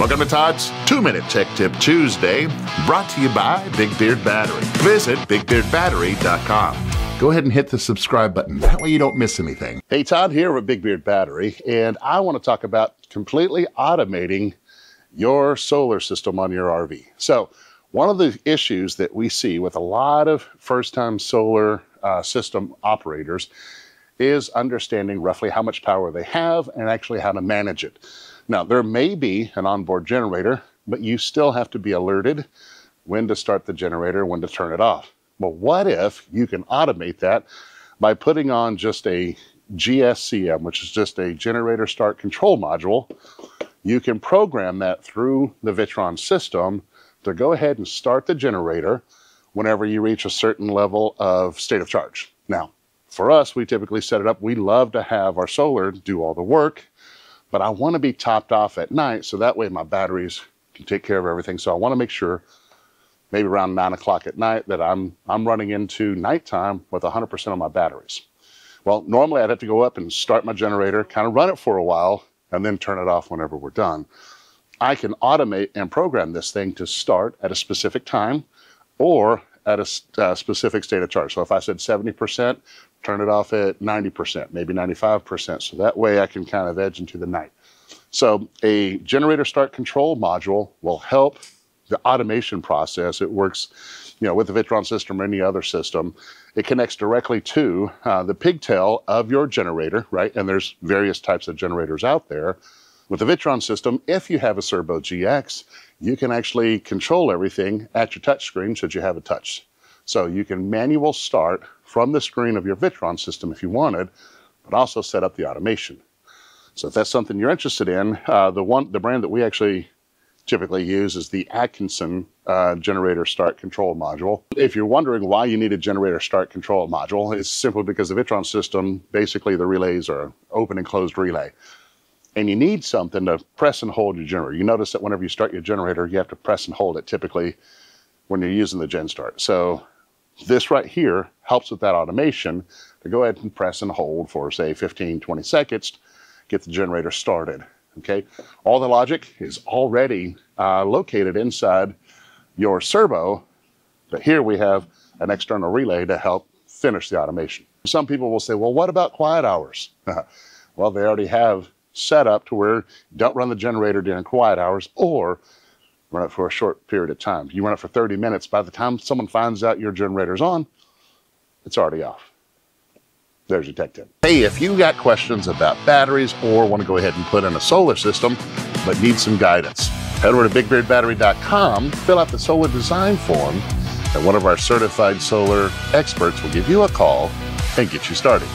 Welcome to Todd's 2-Minute Tech Tip Tuesday, brought to you by Big Beard Battery. Visit BigBeardBattery.com. Go ahead and hit the subscribe button. That way you don't miss anything. Hey, Todd here with Big Beard Battery, and I want to talk about completely automating your solar system on your RV. So one of the issues that we see with a lot of first-time solar system operators is understanding roughly how much power they have and actually how to manage it. Now, there may be an onboard generator, but you still have to be alerted when to start the generator, when to turn it off. Well, what if you can automate that by putting on just a GSCM, which is just a generator start control module? You can program that through the Victron system to go ahead and start the generator whenever you reach a certain level of state of charge. Now, for us, we typically set it up. We love to have our solar do all the work, but I want to be topped off at night so that way my batteries can take care of everything. So I want to make sure maybe around 9 o'clock at night that I'm running into nighttime with 100% of my batteries. Well, normally I'd have to go up and start my generator, kind of run it for a while, and then turn it off whenever we're done. I can automate and program this thing to start at a specific time or at a specific state of charge. So if I said 70%, turn it off at 90%, maybe 95%. So that way I can kind of edge into the night. So a generator start control module will help the automation process. It works, with the Victron system or any other system. It connects directly to the pigtail of your generator, right? And there's various types of generators out there. With the Victron system, if you have a Cerbo GX, you can actually control everything at your touch screen should you have a touch. So you can manual start from the screen of your Victron system if you wanted, but also set up the automation. So if that's something you're interested in, the brand that we actually typically use is the Atkinson generator start control module. If you're wondering why you need a generator start control module, it's simply because the Victron system, basically the relays are open and closed relay. And you need something to press and hold your generator. You notice that whenever you start your generator, you have to press and hold it typically when you're using the gen start. So this right here helps with that automation to go ahead and press and hold for say 15, 20 seconds, get the generator started. Okay, all the logic is already located inside your Cerbo, but here we have an external relay to help finish the automation. Some people will say, well, what about quiet hours? Well, they already have set up to where don't run the generator during quiet hours or run it for a short period of time. You run it for 30 minutes. By the time someone finds out your generator's on, it's already off. There's your tech tip. Hey, if you got questions about batteries or want to go ahead and put in a solar system, but need some guidance, head over to bigbeardbattery.com, fill out the solar design form, and one of our certified solar experts will give you a call and get you started.